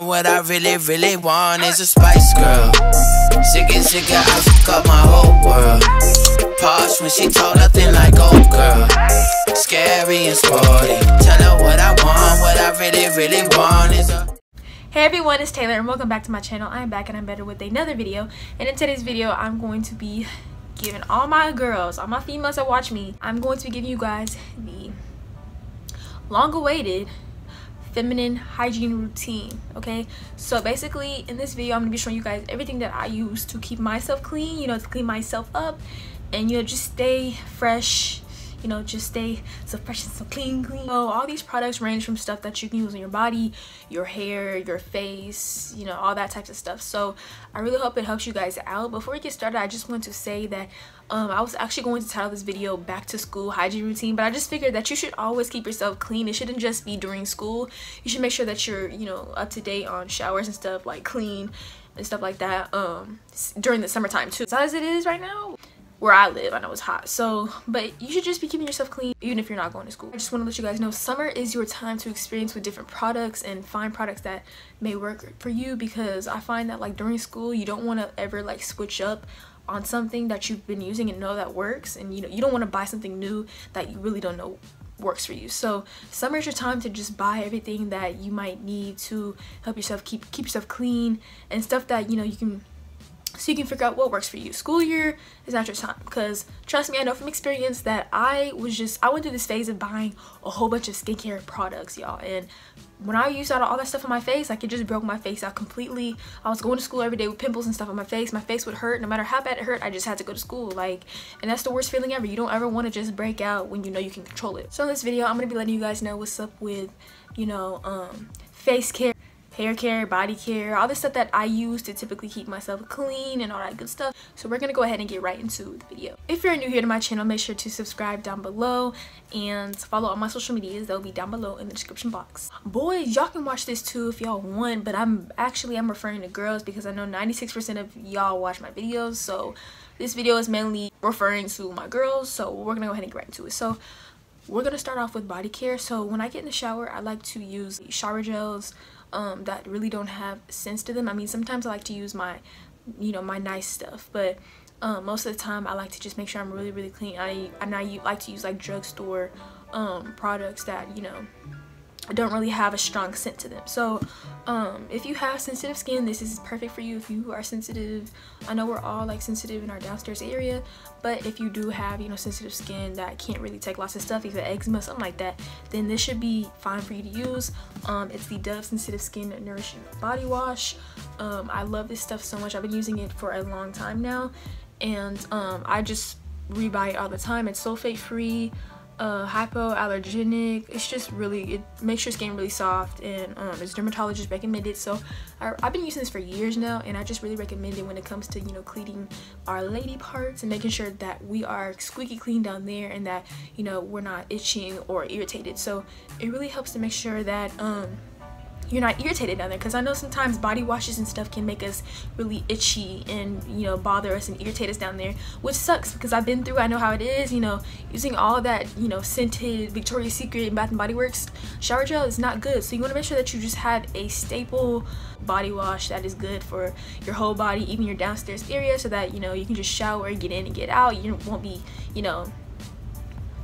What I really want is a Spice Girl. Sick and sick of how she cut my whole world. Posh when she told nothing like old girl. Scary and sporty. Tell her what I want. What I really want is a... Hey everyone, it's Taylor and welcome back to my channel. I'm back and I'm better with another video. And in today's video, I'm going to be giving all my girls, all my females that watch me, I'm going to be giving you guys the long-awaited feminine hygiene routine. Okay, so basically in this video I'm gonna be showing you guys everything that I use to keep myself clean, you know, to clean myself up and, you know, just stay fresh, you know, just stay so fresh and so clean. So all these products range from stuff that you can use on your body, your hair, your face, you know, all that types of stuff. So I really hope it helps you guys out. Before we get started, I just want to say that I was actually going to title this video Back to School Hygiene Routine, but I just figured that you should always keep yourself clean. It shouldn't just be during school. You should make sure that you're, you know, up to date on showers and stuff, like clean and stuff like that during the summertime too. So as it is right now where I live, I know it's hot, so but you should just be keeping yourself clean even if you're not going to school. I just want to let you guys know summer is your time to experience with different products and find products that may work for you, because I find that like during school you don't want to ever like switch up on something that you've been using and know that works, and you know you don't want to buy something new that you really don't know works for you. So summer is your time to just buy everything that you might need to help yourself keep yourself clean, and stuff that, you know, you can, so you can figure out what works for you. School year is not your time, because trust me, I know from experience that I went through this phase of buying a whole bunch of skincare products, y'all, and when I used out all that stuff on my face, like it just broke my face out completely. I was going to school every day with pimples and stuff on my face. My face would hurt no matter how bad it hurt. I just had to go to school, like, and that's the worst feeling ever. You don't ever want to just break out when you know you can control it. So in this video I'm gonna be letting you guys know what's up with, you know, face care, hair care, body care, all the stuff that I use to typically keep myself clean and all that good stuff. So we're gonna go ahead and get right into the video. If you're new here to my channel, make sure to subscribe down below and follow all my social medias. They'll be down below in the description box. Boys, y'all can watch this too if y'all want, but I'm referring to girls, because I know 96% of y'all watch my videos, so this video is mainly referring to my girls. So we're gonna go ahead and get right into it. So we're gonna start off with body care. So when I get in the shower, I like to use shower gels that really don't have scents to them. I mean, sometimes I like to use my, you know, my nice stuff, but most of the time I like to just make sure I'm really clean. I like to use like drugstore products that, you know, don't really have a strong scent to them. So if you have sensitive skin, this is perfect for you. If you are sensitive, I know we're all like sensitive in our downstairs area, but if you do have, you know, sensitive skin that can't really take lots of stuff, either eczema, something like that, then this should be fine for you to use. It's the Dove Sensitive Skin Nourishing Body Wash. I love this stuff so much. I've been using it for a long time now, and I just rebuy it all the time. It's sulfate free, hypoallergenic. It's just really, it makes your skin really soft, and it's dermatologist recommended. So I've been using this for years now, and I just really recommend it when it comes to, you know, cleaning our lady parts and making sure that we are squeaky clean down there, and that, you know, we're not itching or irritated. So it really helps to make sure that you're not irritated down there, because I know sometimes body washes and stuff can make us really itchy and, you know, bother us and irritate us down there, which sucks, because I've been through, I know how it is, you know, using all that, you know, scented Victoria's Secret and Bath and Body Works shower gel is not good. So you want to make sure that you just have a staple body wash that is good for your whole body, even your downstairs area, so that, you know, you can just shower, get in and get out. You won't be, you know,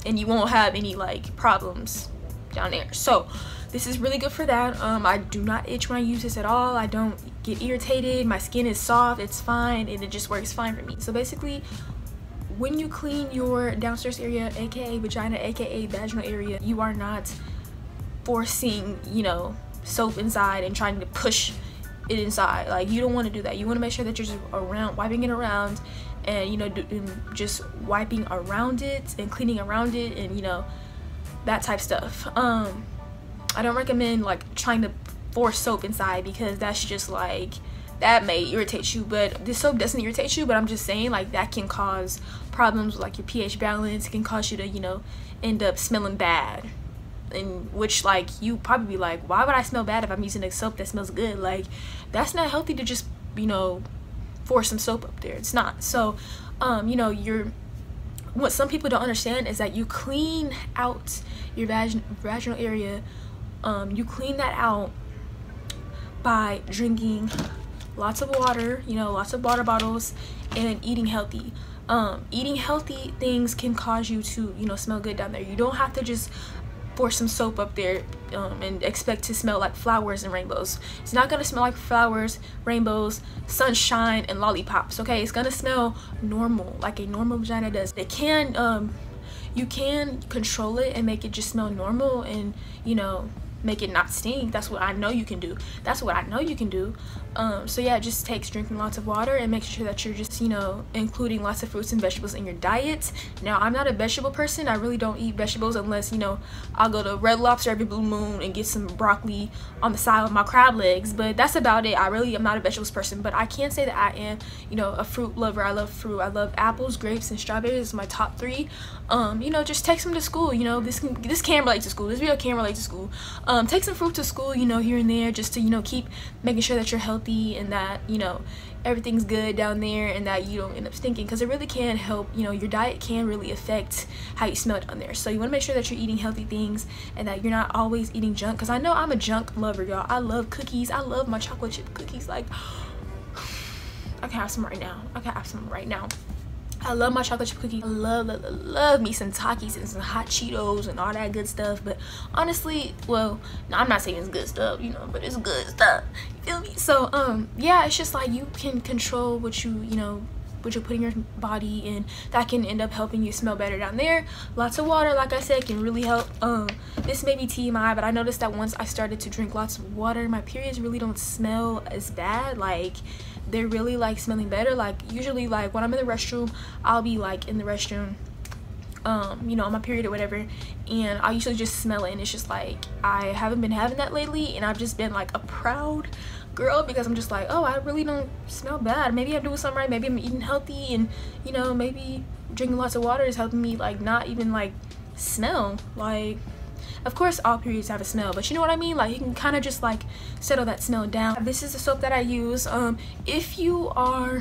and you won't have any like problems down there. So this is really good for that. I do not itch when I use this at all. I don't get irritated. My skin is soft, it's fine, and it just works fine for me. So basically, when you clean your downstairs area, aka vagina, aka vaginal area, you are not forcing, you know, soap inside and trying to push it inside. Like, you don't want to do that. You want to make sure that you're just around, wiping it around, and, you know, just wiping around it and cleaning around it, and, you know, that type stuff. I don't recommend like trying to force soap inside, because that's just like, that may irritate you. But this soap doesn't irritate you, but I'm just saying like that can cause problems with like your pH balance. It can cause you to, you know, end up smelling bad, and which, like, you probably be like, why would I smell bad if I'm using a soap that smells good? Like, that's not healthy to just, you know, force some soap up there. It's not. So you know, you're, what some people don't understand is that you clean out your vaginal area. You clean that out by drinking lots of water, you know, lots of water bottles, and eating healthy. Eating healthy things can cause you to, you know, smell good down there. You don't have to just pour some soap up there and expect to smell like flowers and rainbows. It's not gonna smell like flowers, rainbows, sunshine, and lollipops, okay? It's gonna smell normal, like a normal vagina does. They can, you can control it and make it just smell normal and, you know, make it not stink. That's what I know you can do. That's what I know you can do. So yeah, it just takes drinking lots of water and making sure that you're just, you know, including lots of fruits and vegetables in your diet. Now, I'm not a vegetable person. I really don't eat vegetables unless, you know, I'll go to Red Lobster every blue moon and get some broccoli on the side with my crab legs, but that's about it. I really am not a vegetables person, but I can say that I am, you know, a fruit lover. I love fruit. I love apples, grapes, and strawberries. Is my top three. You know, just take some to school. You know, this can relate to school. This video can relate to school. Take some fruit to school, you know, here and there, just to, you know, keep making sure that you're healthy and that, you know, everything's good down there and that you don't end up stinking, because it really can help, you know, your diet can really affect how you smell down there. So you want to make sure that you're eating healthy things and that you're not always eating junk, because I know I'm a junk lover, y'all. I love cookies. I love my chocolate chip cookies. Like, I can have some right now. I can have some right now. I love my chocolate chip cookie. I love me some Takis and some hot Cheetos and all that good stuff. But honestly, well, no, I'm not saying it's good stuff, you know, but it's good stuff, you feel me? So yeah, it's just like you can control what you know, what you're putting in your body, and that can end up helping you smell better down there. Lots of water, like I said, can really help. This may be TMI, but I noticed that once I started to drink lots of water, my periods really don't smell as bad. Like, they're really like smelling better. Like, usually, like when I'm in the restroom, I'll be like in the restroom, you know, on my period or whatever, and I usually just smell it, and it's just like I haven't been having that lately, and I've just been like a proud girl, because I'm just like, oh, I really don't smell bad. Maybe I'm doing something right. Maybe I'm eating healthy, and, you know, maybe drinking lots of water is helping me like not even like smell. Like, of course all periods have a smell, but you know what I mean, like you can kind of just like settle that smell down. This is the soap that I use. If you are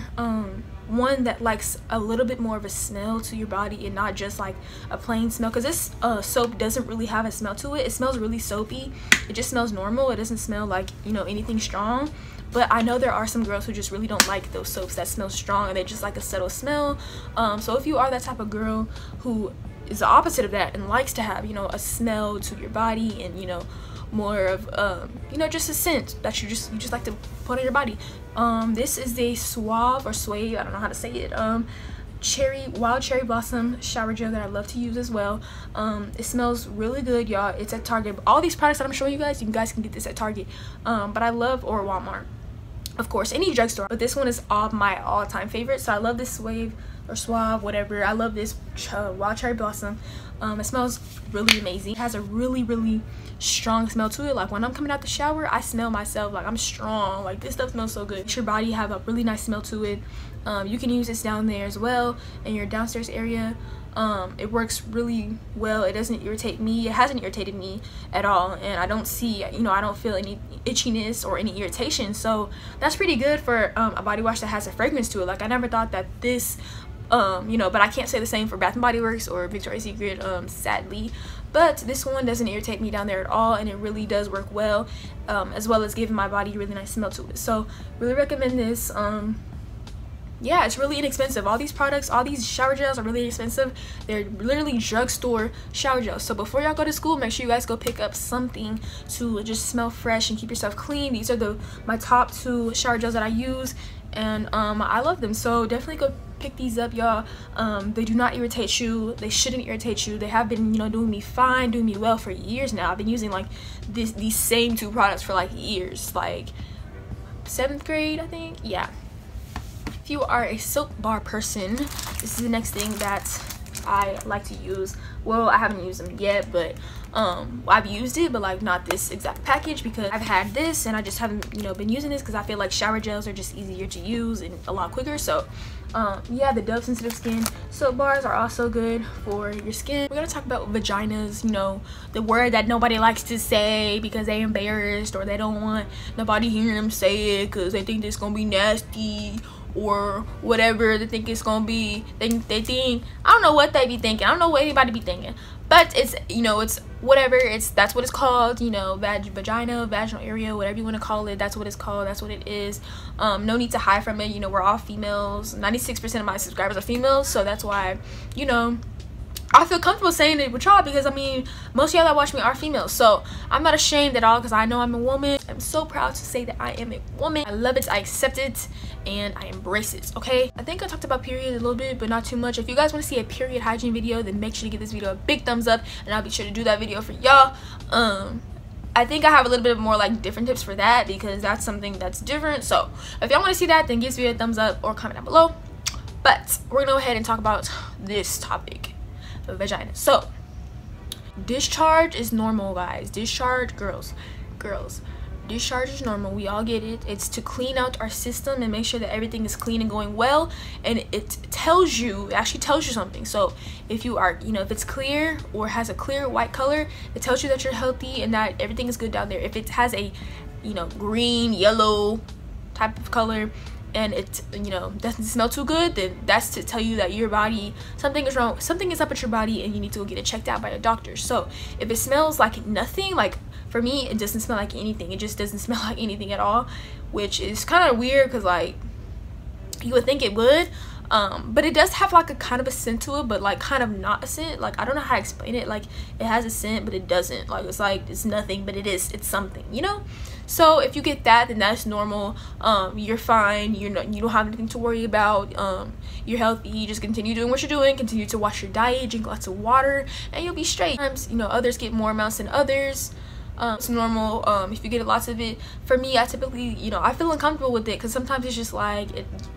one that likes a little bit more of a smell to your body and not just like a plain smell, because this soap doesn't really have a smell to it. It smells really soapy. It just smells normal. It doesn't smell like, you know, anything strong. But I know there are some girls who just really don't like those soaps that smell strong and they just like a subtle smell. So if you are that type of girl who is the opposite of that and likes to have, you know, a smell to your body and, you know, more of you know, just a scent that you just like to put on your body, this is the Suave or Suave, I don't know how to say it, wild cherry blossom shower gel that I love to use as well. It smells really good, y'all. It's at Target. All these products that I'm showing you guys can get this at Target, but I love, or Walmart, of course, any drugstore, but this one is my all-time favorite. So I love this Suave or Suave, whatever. I love this wild cherry blossom. It smells really amazing. It has a really strong smell to it. Like, when I'm coming out the shower, I smell myself. Like, I'm strong. Like, this stuff smells so good. Makes your body have a really nice smell to it. You can use this down there as well in your downstairs area. It works really well. It doesn't irritate me. It hasn't irritated me at all, and I don't see, you know, I don't feel any itchiness or any irritation. So that's pretty good for a body wash that has a fragrance to it. Like, I never thought that this, you know, but I can't say the same for Bath and Body Works or Victoria's Secret, sadly. But this one doesn't irritate me down there at all, and it really does work well, as well as giving my body a really nice smell to it. So really recommend this. Yeah, it's really inexpensive. All these products, all these shower gels are really inexpensive. They're literally drugstore shower gels. So before y'all go to school, make sure you guys go pick up something to just smell fresh and keep yourself clean. These are my top two shower gels that I use, and I love them. So definitely go pick these up, y'all. They do not irritate you. They shouldn't irritate you. They have been, you know, doing me well for years now. I've been using like these same two products for like years, like 7th grade, I think. Yeah. If you are a soap bar person, this is the next thing that I like to use. Well, I haven't used them yet, but I've used it, but like not this exact package, because I've had this and I just haven't, you know, been using this, because I feel like shower gels are just easier to use and a lot quicker. So yeah, the Dove Sensitive Skin soap bars are also good for your skin. We're gonna talk about vaginas, you know, the word that nobody likes to say because they embarrassed or they don't want nobody hearing them say it because they think it's gonna be nasty or whatever they think it's gonna be. They think I don't know what they be thinking. I don't know what anybody be thinking, but it's, you know, it's whatever, it's, that's what it's called, you know, vagina, vaginal area, whatever you want to call it, that's what it's called, that's what it is. No need to hide from it. You know, we're all females. 96% of my subscribers are females, so that's why, you know, I feel comfortable saying it with y'all, because I mean, most of y'all that watch me are females, so I'm not ashamed at all, because I know I'm a woman. I'm so proud to say that I am a woman. I love it, I accept it, and I embrace it, okay? I think I talked about periods a little bit, but not too much. If you guys want to see a period hygiene video, then make sure to give this video a big thumbs up, and I'll be sure to do that video for y'all. I think I have a little bit more like different tips for that, because that's something that's different. So if y'all want to see that, then give this video a thumbs up or comment down below. But we're gonna go ahead and talk about this topic. Vagina. So discharge is normal, guys. Discharge, girls, discharge is normal. We all get it. It's to clean out our system and make sure that everything is clean and going well, and it tells you, it actually tells you something. So if you are, you know, if it's clear or has a clear white color, it tells you that you're healthy and that everything is good down there. If it has a, you know, green, yellow type of color, and it, you know, doesn't smell too good, then that's to tell you that your body, something is wrong, something is up with your body, and you need to go get it checked out by a doctor. So if it smells like nothing, like for me, it doesn't smell like anything. It just doesn't smell like anything at all, which is kind of weird, because like you would think it would, but it does have like a kind of a scent to it, but like kind of not a scent. Like I don't know how to explain it. Like it has a scent, but it doesn't. Like it's nothing, but it is, it's something, you know. So if you get that, then that's normal. You're fine. You're not, you don't have anything to worry about. You're healthy. You just continue doing what you're doing. Continue to watch your diet. Drink lots of water, and you'll be straight. Sometimes, you know, others get more amounts than others. It's normal. If you get lots of it, for me, I typically, you know, I feel uncomfortable with it, because sometimes it's just like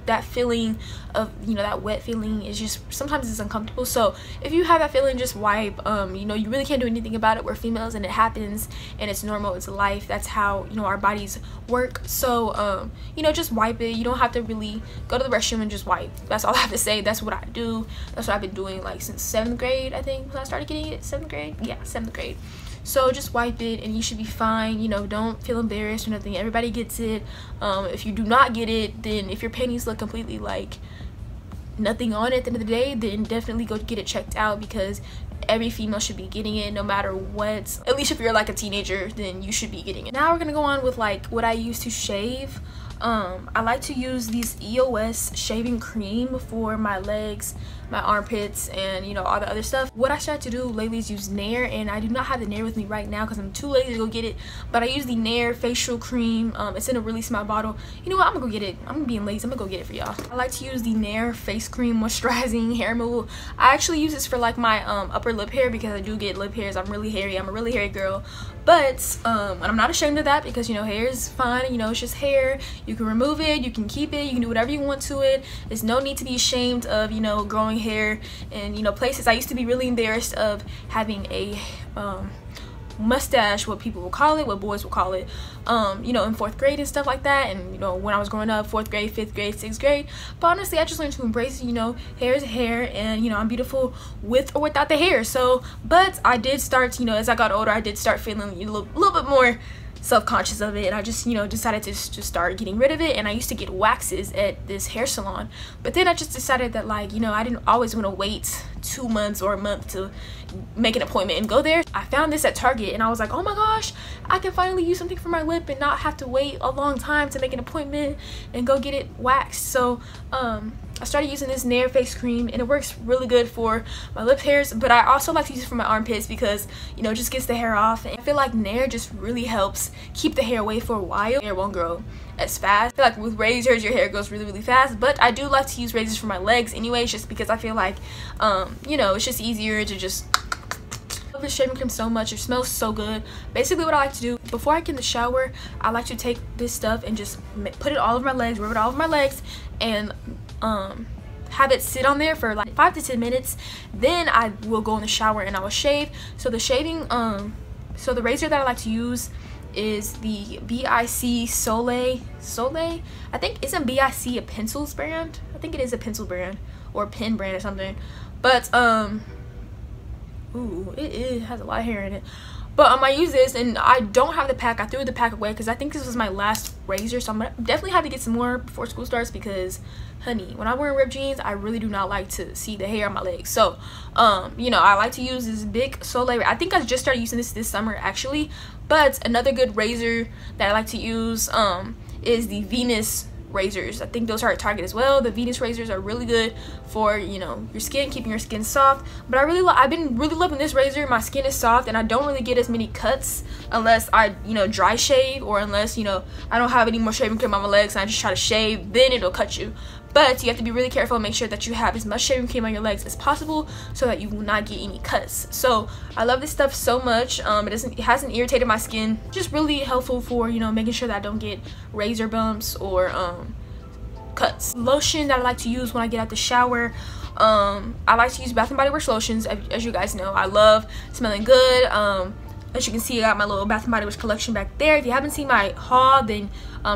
that feeling of, you know, that wet feeling is just, sometimes it's uncomfortable. So if you have that feeling, just wipe. You know, you really can't do anything about it. We're females, and it happens, and it's normal. It's life. That's how, you know, our bodies work. So you know, just wipe it. You don't have to really go to the restroom, and just wipe. That's all I have to say. That's what I do. That's what I've been doing like since 7th grade, I think, when I started getting it. 7th grade, yeah, 7th grade. So just wipe it, and you should be fine. You know, don't feel embarrassed or nothing. Everybody gets it. If you do not get it, then if your panties look completely like nothing on it at the end of the day, then definitely go get it checked out, because every female should be getting it no matter what. At least if you're like a teenager, then you should be getting it. Now we're gonna go on with like what I use to shave. I like to use these EOS shaving cream for my legs, my armpits, and you know, all the other stuff. What I tried to do lately is use Nair, and I do not have the Nair with me right now because I'm too lazy to go get it, but I use the Nair facial cream. It's in a really small bottle. You know what, I'm gonna go get it. I'm being lazy, I'm gonna go get it for y'all. I like to use the Nair face cream moisturizing hair removal. I actually use this for like my upper lip hair, because I do get lip hairs. I'm really hairy, I'm a really hairy girl, but and I'm not ashamed of that, because you know, hair is fine. You know, it's just hair. You can remove it, you can keep it, you can do whatever you want to it. There's no need to be ashamed of, you know, growing hair. And you know, places I used to be really embarrassed of having a mustache, what people will call it, what boys will call it, you know, in 4th grade and stuff like that. And you know, when I was growing up, 4th grade, 5th grade, 6th grade. But honestly, I just learned to embrace, you know, hair is hair, and you know, I'm beautiful with or without the hair. So but I did start, you know, as I got older, I did start feeling a little bit more self-conscious of it, and I just, you know, decided to just start getting rid of it. And I used to get waxes at this hair salon, but then I just decided that, like, you know, I didn't always want to wait 2 months or a month to make an appointment and go there. I found this at Target, and I was like, oh my gosh, I can finally use something for my lip and not have to wait a long time to make an appointment and go get it waxed. So I started using this Nair face cream, and it works really good for my lip hairs, but I also like to use it for my armpits, because you know, it just gets the hair off. And I feel like Nair just really helps keep the hair away for a while. Hair won't grow as fast. I feel like with razors, your hair goes really fast, but I do like to use razors for my legs anyways, just because I feel like you know, it's just easier to just I love this shaving cream so much. It smells so good. Basically what I like to do before I get in the shower, I like to take this stuff and just put it all over my legs, rub it all over my legs, and have it sit on there for like 5 to 10 minutes. Then I will go in the shower and I will shave. So the shaving so the razor that I like to use is the BIC Soleil. I think, isn't BIC a pencils brand? I think it is a pencil brand or pen brand or something, but ooh, it has a lot of hair in it. But I use this, and I don't have the pack. I threw the pack away because I think this was my last razor, so I'm gonna definitely have to get some more before school starts, because honey, when I'm wearing ripped jeans, I really do not like to see the hair on my legs. So you know, I like to use this Big Soleil. I think I just started using this summer actually. But another good razor that I like to use is the Venus razors. I think those are at Target as well. The Venus razors are really good for, you know, your skin, keeping your skin soft. But I've been really loving this razor. My skin is soft, and I don't really get as many cuts unless I, you know, dry shave, or unless, you know, I don't have any more shaving cream on my legs and I just try to shave, then it'll cut you. But you have to be really careful and make sure that you have as much shaving cream on your legs as possible so that you will not get any cuts. So I love this stuff so much. It hasn't irritated my skin. Just really helpful for, you know, making sure that I don't get razor bumps or cuts. Lotion that I like to use when I get out the shower. I like to use Bath & Body Works lotions. As you guys know, I love smelling good. As you can see, I got my little Bath & Body Works collection back there. If you haven't seen my haul, then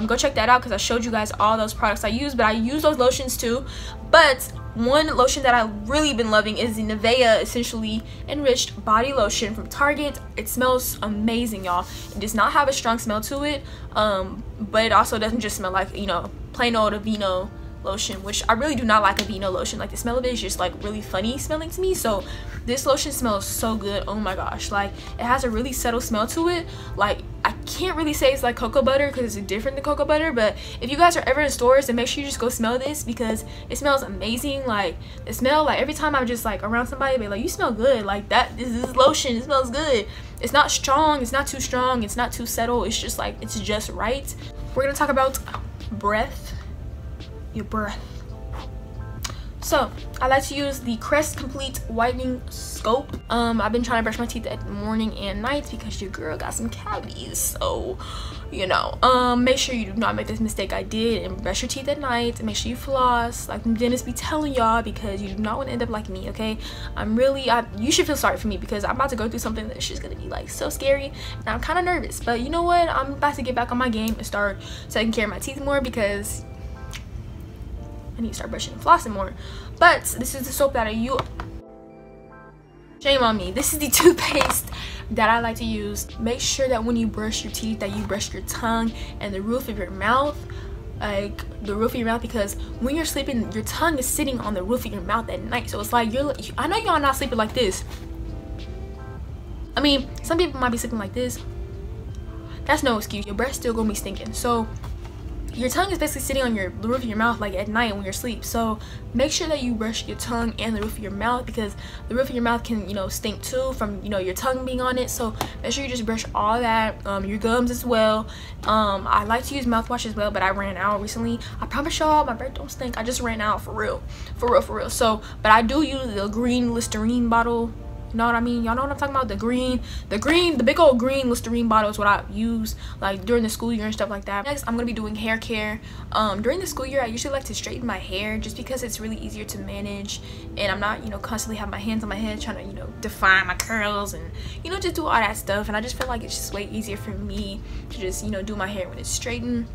go check that out, because I showed you guys all those products I use. But I use those lotions too. But one lotion that I've really been loving is the Nivea Essentially Enriched Body Lotion from Target. It smells amazing, y'all. It does not have a strong smell to it, but it also doesn't just smell like, you know, plain old Aveeno lotion, which I really do not like Aveeno lotion. Like, the smell of it is just like really funny smelling to me. So this lotion smells so good. Oh my gosh, like, it has a really subtle smell to it. Like, I can't really say it's like cocoa butter because it's different than cocoa butter, but if you guys are ever in stores, then make sure you just go smell this, because it smells amazing. Like, the smell, like, every time I'm just like around somebody, they're like, you smell good. Like, that this lotion, it smells good. It's not strong, it's not too strong, it's not too subtle, it's just like, it's just right. We're gonna talk about breath. Your breath. So I like to use the Crest Complete Whitening Scope. I've been trying to brush my teeth at morning and night because your girl got some cavities. So, you know, make sure you do not make this mistake I did and brush your teeth at night, and make sure you floss, like the dentist be telling y'all, because you do not want to end up like me, okay? You should feel sorry for me, because I'm about to go through something that's just gonna be like so scary, and I'm kind of nervous. But you know what, I'm about to get back on my game and start taking care of my teeth more, because I need to start brushing and flossing more. But this is the soap that I use. Shame on me. This is the toothpaste that I like to use. Make sure that when you brush your teeth, that you brush your tongue and the roof of your mouth. Like, the roof of your mouth, because when you're sleeping, your tongue is sitting on the roof of your mouth at night. So it's like, I know y'all not sleeping like this. I mean, some people might be sleeping like this. That's no excuse. Your breath's still gonna be stinking. So your tongue is basically sitting on the roof of your mouth, like at night when you're asleep. So make sure that you brush your tongue and the roof of your mouth, because the roof of your mouth can, you know, stink too from, you know, your tongue being on it. So make sure you just brush all that, your gums as well. I like to use mouthwash as well, but I ran out recently. I promise y'all, my breath don't stink. I just ran out for real. So, but I do use the green Listerine bottle. You know what I mean? Y'all know what I'm talking about? The big old green Listerine bottle is what I use, like, during the school year and stuff like that. Next, I'm going to be doing hair care. During the school year, I usually like to straighten my hair, just because it's really easier to manage, and I'm not, you know, constantly have my hands on my head trying to, you know, define my curls and, you know, just do all that stuff. And I just feel like it's just way easier for me to just, you know, do my hair when it's straightened,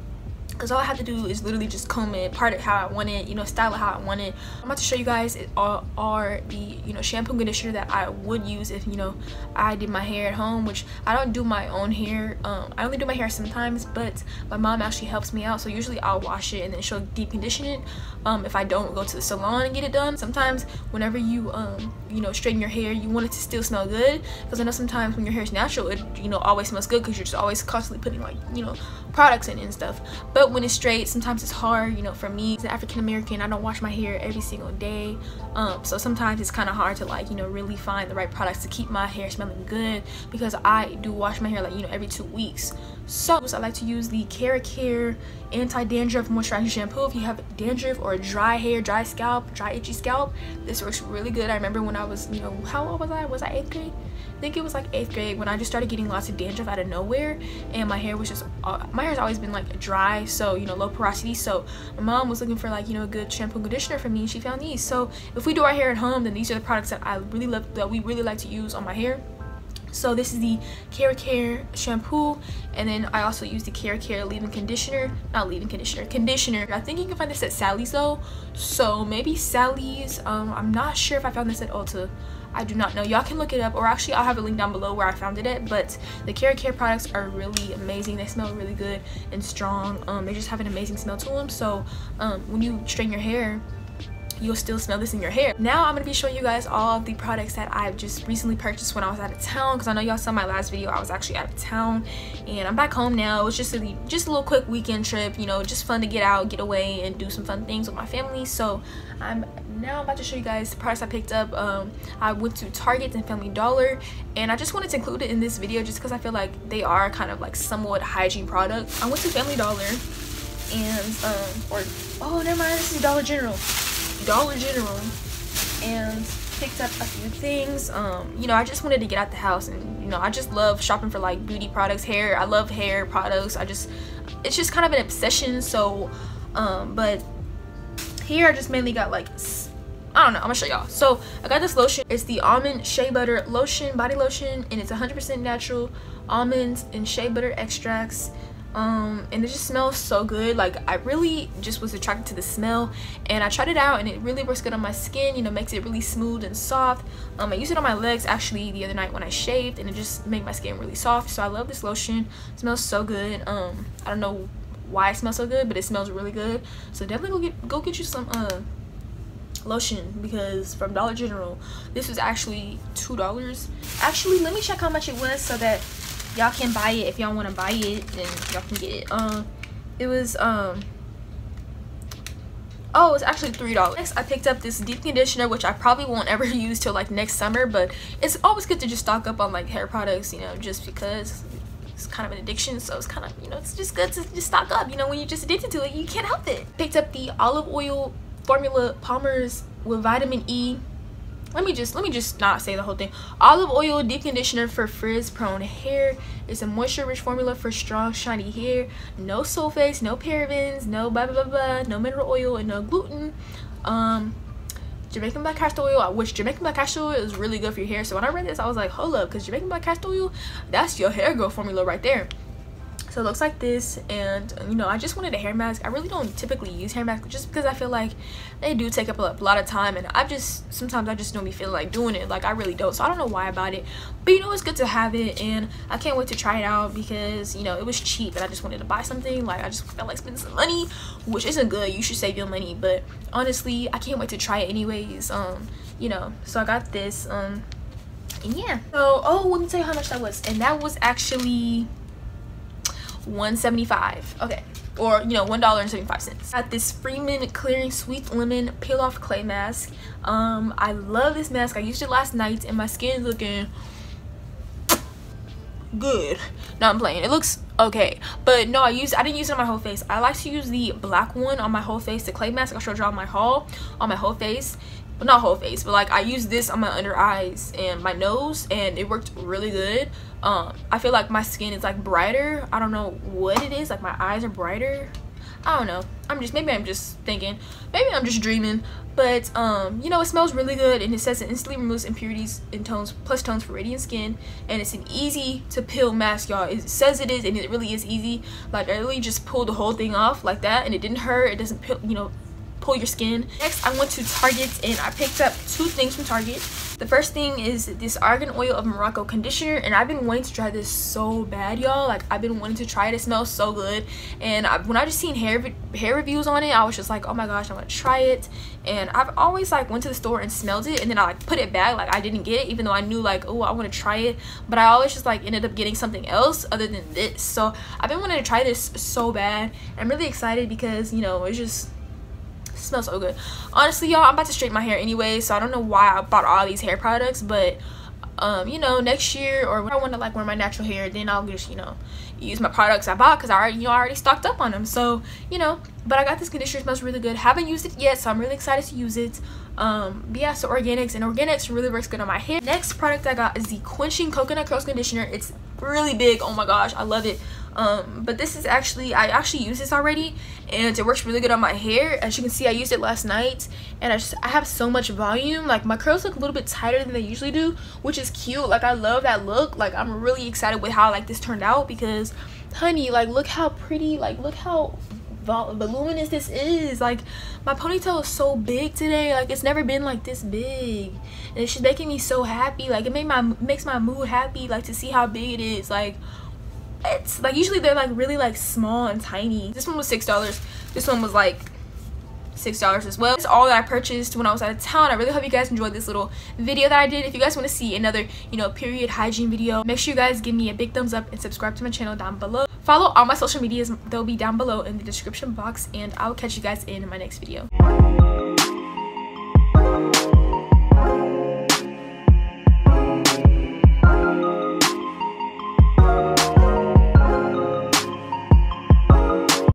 because all I have to do is literally just comb it, part it how I want it, you know, style it how I want it. I'm about to show you guys are the, you know, shampoo and conditioner that I would use if, you know, I did my hair at home, which I don't do my own hair. I only do my hair sometimes, but my mom actually helps me out. So usually I'll wash it and then she'll deep condition it if I don't go to the salon and get it done. Sometimes whenever you, you know, straighten your hair, you want it to still smell good, because I know sometimes when your hair is natural, it, you know, always smells good, because you're just always constantly putting, like, you know, products in it and stuff. But when it's straight, sometimes it's hard, you know, for me as an African-American, I don't wash my hair every single day, so sometimes it's kind of hard to, like, you know, really find the right products to keep my hair smelling good, because I do wash my hair, like, you know, every 2 weeks. So I like to use the Kera Care Anti-Dandruff Moisturizing Shampoo. If you have dandruff or dry hair, dry scalp, dry itchy scalp, this works really good. I remember when I was, you know, how old was I? Was I 8th grade? I think it was like 8th grade when I just started getting lots of dandruff out of nowhere, and my hair was just, my hair's always been like dry, so, you know, low porosity. So my mom was looking for, like, you know, a good shampoo and conditioner for me, and she found these. So if we do our hair at home, then these are the products that I really love, that we really like to use on my hair. So this is the Kera Care shampoo, and then I also use the Kera Care conditioner. I think you can find this at Sally's though, so maybe Sally's. I'm not sure if I found this at Ulta. I do not know. Y'all can look it up, or actually I'll have a link down below where I found it at. But the Kera Care products are really amazing. They smell really good and strong. They just have an amazing smell to them. So when you straighten your hair, you'll still smell this in your hair. Now I'm going to be showing you guys all of the products that I've just recently purchased when I was out of town, because I know y'all saw my last video, I was actually out of town and I'm back home now. It was just a little quick weekend trip, you know, just fun to get out, get away and do some fun things with my family. So I'm about to show you guys the products I picked up. I went to Target and Family Dollar, and I just wanted to include it in this video just because I feel like they are kind of like somewhat hygiene products. I went to Family Dollar and oh, never mind, this is Dollar General and picked up a few things. You know, I just wanted to get out the house, and you know, I just love shopping for like beauty products, hair. I love hair products. It's just kind of an obsession. So but here I just mainly got like, I don't know, I'm gonna show y'all. So I got this lotion. It's the almond shea butter lotion, body lotion, and it's 100% natural almonds and shea butter extracts. And it just smells so good. Like, I really just was attracted to the smell, and I tried it out and it really works good on my skin, you know, makes it really smooth and soft. I used it on my legs actually the other night when I shaved, and it just made my skin really soft. So I love this lotion. It smells so good. I don't know why it smells so good, but it smells really good. So definitely go get you some lotion, because from Dollar General this was actually $2. Actually, let me check how much it was so that y'all can buy it. If y'all want to buy it, then y'all can get it. It was oh, it's actually $3. Next, I picked up this deep conditioner, which I probably won't ever use till like next summer, but it's always good to just stock up on like hair products, you know, just because it's kind of an addiction. So it's kind of, you know, it's just good to just stock up, you know, when you're just addicted to it, you can't help it. Picked up the olive oil formula Palmer's with vitamin E. Let me just not say the whole thing. Olive oil deep conditioner for frizz-prone hair. It's a moisture-rich formula for strong, shiny hair. No sulfates, no parabens, no blah blah blah blah, no mineral oil, and no gluten. Jamaican black castor oil, which Jamaican black castor oil is really good for your hair. So when I read this, I was like, hold up, because Jamaican black castor oil, that's your hair growth formula right there. So it looks like this, and you know, I just wanted a hair mask. I really don't typically use hair masks just because I feel like they do take up a lot of time, and sometimes I just don't be feeling like doing it. Like, I really don't, so I don't know why about it, but you know, it's good to have it, and I can't wait to try it out because, you know, it was cheap and I just wanted to buy something. Like, I just felt like spending some money, which isn't good. You should save your money, but honestly, I can't wait to try it anyways. You know, so I got this, and yeah. So oh, let me tell you how much that was, and that was actually $1.75, okay, or you know, $1.75. Got this Freeman Clearing Sweet Lemon Peel Off Clay Mask. I love this mask. I used it last night and my skin's looking good. No, I'm playing. It looks okay, but no, I didn't use it on my whole face. I like to use the black one on my whole face, the clay mask I showed y'all on my haul, on my whole face. But not whole face, but like I used this on my under eyes and my nose, and it worked really good. I feel like my skin is like brighter. I don't know what it is, like my eyes are brighter. I don't know, maybe I'm just dreaming, but you know, it smells really good, and it says it instantly removes impurities and plus tones for radiant skin, and it's an easy to peel mask, y'all. It says it is, and it really is easy. Like, I really just pulled the whole thing off like that, and it didn't hurt. It doesn't peel, you know, pull your skin. Next, I went to Target and I picked up two things from Target. The first thing is this Argan Oil of Morocco conditioner, and I've been wanting to try this so bad, y'all. Like, I've been wanting to try it. It smells so good, and when I just seen hair reviews on it, I was just like, oh my gosh, I'm gonna try it. And I've always like went to the store and smelled it, and then I like put it back. Like, I didn't get it, even though I knew like, oh, I want to try it, but I always just like ended up getting something else other than this. So I've been wanting to try this so bad. I'm really excited because, you know, it's just smells so good. Honestly, y'all, I'm about to straighten my hair anyway, so I don't know why I bought all these hair products, but you know, next year, or when I want to like wear my natural hair, then I'll just, you know, use my products I bought, because I already stocked up on them. So you know, but I got this conditioner. It smells really good. Haven't used it yet, so I'm really excited to use it. But yeah, so organics really works good on my hair. Next product I got is the Quenching Coconut Curls Conditioner. It's really big, oh my gosh, I love it. But this is actually, I actually used this already, and it works really good on my hair. As you can see, I used it last night, and I have so much volume. Like, my curls look a little bit tighter than they usually do, which is cute. Like, I love that look. Like, I'm really excited with how like this turned out, because honey, like, look how pretty, like, look how voluminous this is. Like, my ponytail is so big today. Like, it's never been like this big, and it's just making me so happy. Like, it makes my mood happy, like, to see how big it is. Like, it's like usually they're like really like small and tiny. This one was $6. This one was like $6 as well. That's all that I purchased when I was out of town. I really hope you guys enjoyed this little video that I did. If you guys want to see another, you know, period hygiene video, make sure you guys give me a big thumbs up and subscribe to my channel down below. Follow all my social medias, they'll be down below in the description box, and I'll catch you guys in my next video.